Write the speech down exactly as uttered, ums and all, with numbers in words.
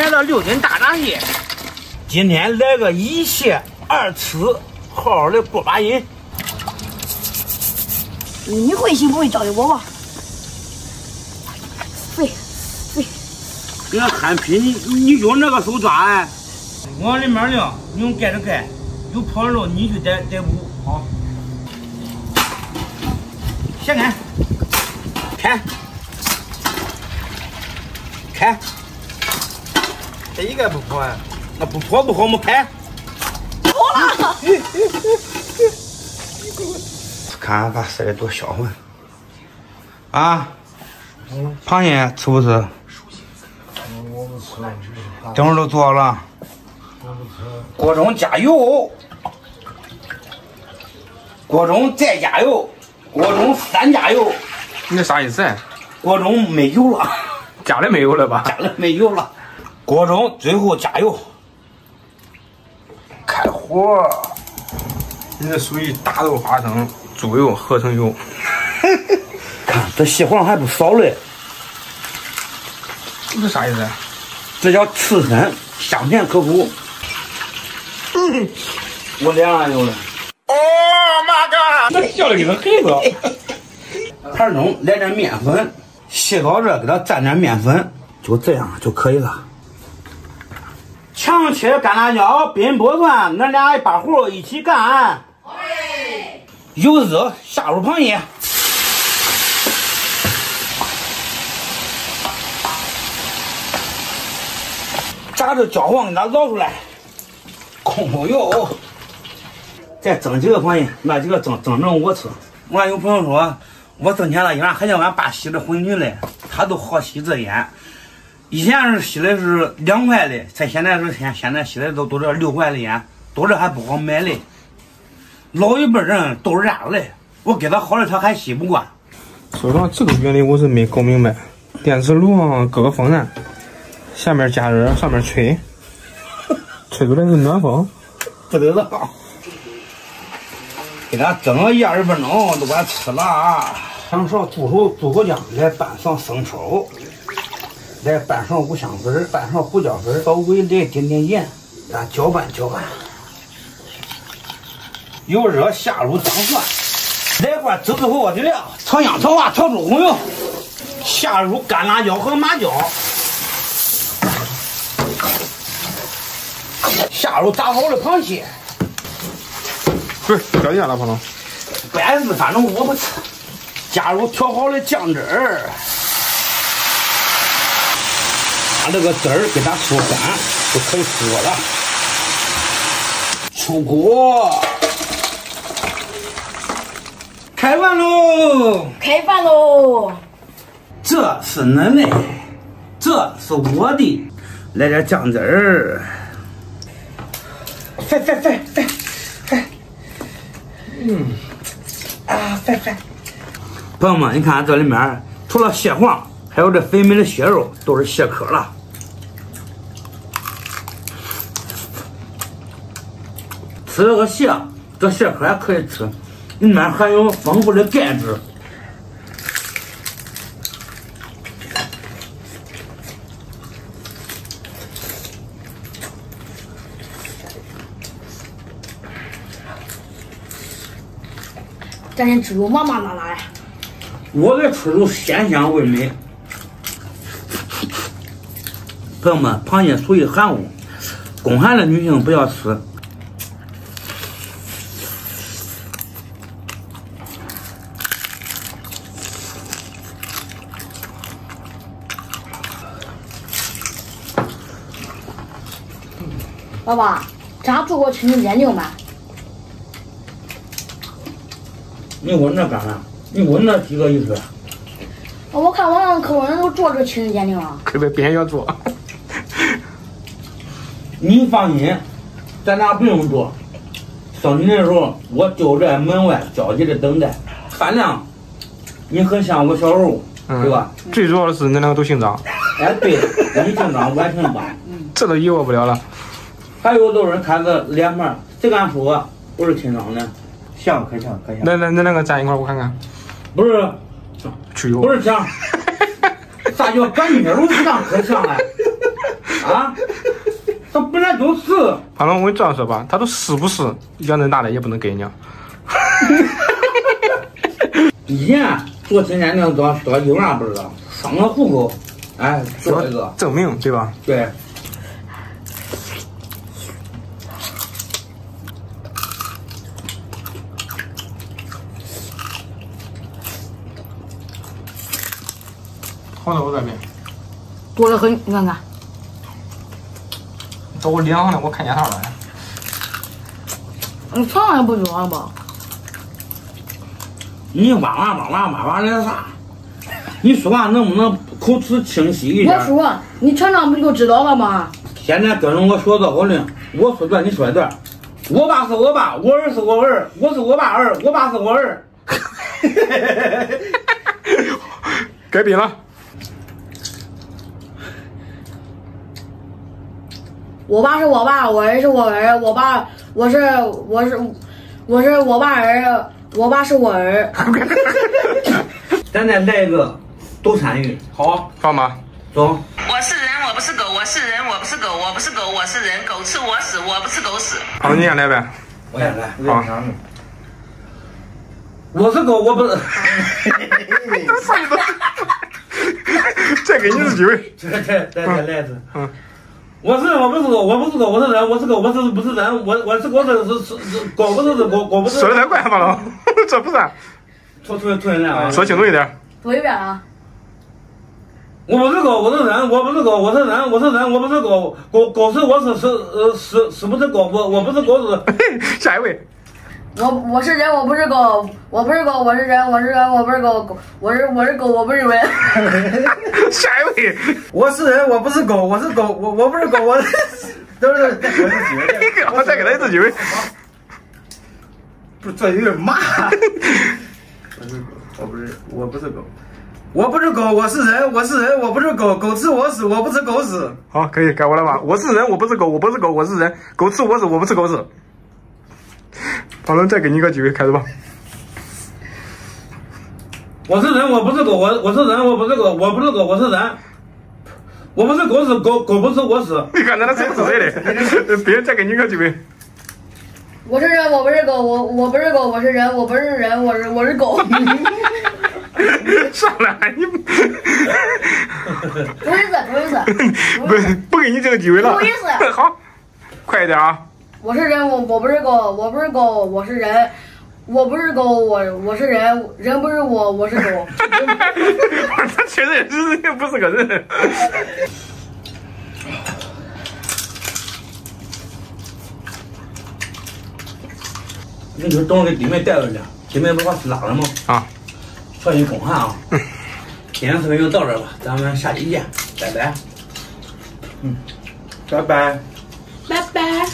买了六斤大闸蟹，今天来个一蟹二吃，好好的过把瘾。你会心不会照应我吧？会会。你要憨批，你你用那个手抓哎、啊。往里面晾，你用盖子盖，有泡肉你就逮逮补。好。先开，开，开。 这一个不破啊，那不破不好没开。破了！看把塞得多销魂啊！螃蟹吃不吃？我不吃。等会儿都做好了。我不吃。锅中加油，锅中再加油，锅中三加油。你啥意思？锅中没油了。加了没油了吧？加了没油了。 锅中最后加油，开火。你这属于大豆花生、猪油、合成油。看这蟹黄还不少嘞。这啥意思？这叫刺身，香甜可口。嗯，我脸上有了。Oh my god！ 这笑的跟个孩子。盘中来点面粉，蟹膏这给它蘸点面粉，就这样就可以了。 强切干辣椒、冰剥蒜，俺俩一把火一起干。油热下入螃蟹，炸着焦黄给它捞出来，控控油，再蒸几个螃蟹，那几个蒸蒸成我吃。俺有朋友说，我挣钱了，原来还叫俺爸吸这荤菌嘞，他都好吸这烟。 以前是吸的是两块的，才现在是现现在吸的都都这六块的烟，都这还不好买嘞。老一辈人都是这样嘞，我给他好的他还吸不惯。说实话，这个原理我是没搞明白。电磁炉上搁个风扇，下面加热，上面吹，吹出来是暖风，不得了。给它蒸个一二十分钟都给它吃了。上勺猪手猪骨酱，来半勺生抽。 来半勺五香粉，半勺胡椒粉，稍微来点点盐，咱搅拌搅拌。油热下入姜蒜，来块自制火锅底料，炒香草花、炒猪红油，下入干辣椒和麻椒，下入炸好的螃蟹。不是掉盐了，朋友。白事反正我不吃。加入调好的酱汁儿。 把这个汁儿给它收干，就可以做了。出锅，开饭喽！开饭喽！这是恁的，这是我的。来点酱汁儿。快快快快快！嗯，啊，快快！朋友们，你看这里面除了蟹黄。 还有这肥美的蟹肉都是蟹壳了，吃这个蟹，这蟹壳还可以吃，里面含有丰富的钙质。咱这猪肉麻麻辣辣的，我的猪肉鲜香味美。 朋友们，螃蟹属于寒物，宫寒的女性不要吃。爸爸，咱做过纯蒸牛吗？你闻着干啥？你闻着几个意思？我看网上口人都做这纯蒸牛啊。可别别要做。 你放心，咱俩不用做。生你的时候，我就在门外焦急的等待。饭量，你很像我小时候，嗯、对吧？最主要的是，恁两个都姓张。哎，对，你姓张，我姓张。这都遗忘不了了。还有多少人看这脸面？谁敢说我是姓张的？像可像可像。那那那两个站一块，我看看。不是，不是像。啥叫干女儿？我像可像了？啊？好了，我跟你这样说吧，他都死不死，要能拿来也不能给你啊。以前做田间能多多有啥不知道，上个户口，哎，做一个证明，对吧？对。好了，我这边多了很，你看看。 到我脸上了，我看见他了。你尝尝不就完了吧？你挖挖挖挖挖挖那啥？你说话能不能口齿清晰一点？我说，你尝尝不就知道了吗？现在跟着我说绕口令，我说段你说一段。我爸是我爸，我儿是我儿，我是我爸儿，我爸是我儿。改笔了。 我爸是我爸，我儿是我儿，我爸我是我是我是我爸儿，我爸是我儿。咱再来一个，都参与。好，放吧，走。我是人，我不是狗；我是人，我不是狗；我不是狗，我是人。狗吃我屎，我不吃狗屎。好，你先来呗。我先来。好。我是狗，我不是。再给你一次机会。再再再再来一次。嗯。 我是我不是狗，我不是狗，我是人，我是狗，我是不是人，我我是狗是是是狗不是狗狗不是。说的太快了吧？这不是。说说说人啊！说清楚一点。读一遍啊。我不是狗，我是人，我不是狗，我是人，我是人，我不是狗，狗狗是我是是呃是是不是狗？我我不是狗是。下一位。我我是人，我不是狗，我不是狗，我是人，我是人，我不是狗，我是我是狗，我不是人。下一位，我是人，我不是狗，我是狗，我我不是狗，我是都是再给他一次机会，我再给他一次机会。不是，这有点骂。我是狗，我不是，我不是狗，我不是狗，我是人，我是人，我不是狗，狗吃我屎，我不吃狗屎。好，可以，该我了吧？我是人，我不是狗，我不是狗，我是人，狗吃我屎，我不吃狗屎。 好了，再给你一个机会，开始吧。我是人，我不是狗，我我是人，我不是狗，我不是狗，我是人，我不是狗屎，狗狗不是我屎。你看，那他谁不是谁的？别人再给你一个机会。我是人，我不是狗，我我不是狗，我是人，我不是人，我是我是狗。上来，你不意思，不意思，不不给你这个机会了。不意思。好，快一点啊！ 我是人，我我不是狗，我不是狗，我是人，我不是狗，我我是人，人不是我，我是狗。他确实也不是个人。那你说等我给弟妹带回去，弟妹不把屎拉了吗？啊，算你公汉啊！今天视频就到这吧，咱们下期见，拜拜。嗯，拜拜。拜拜。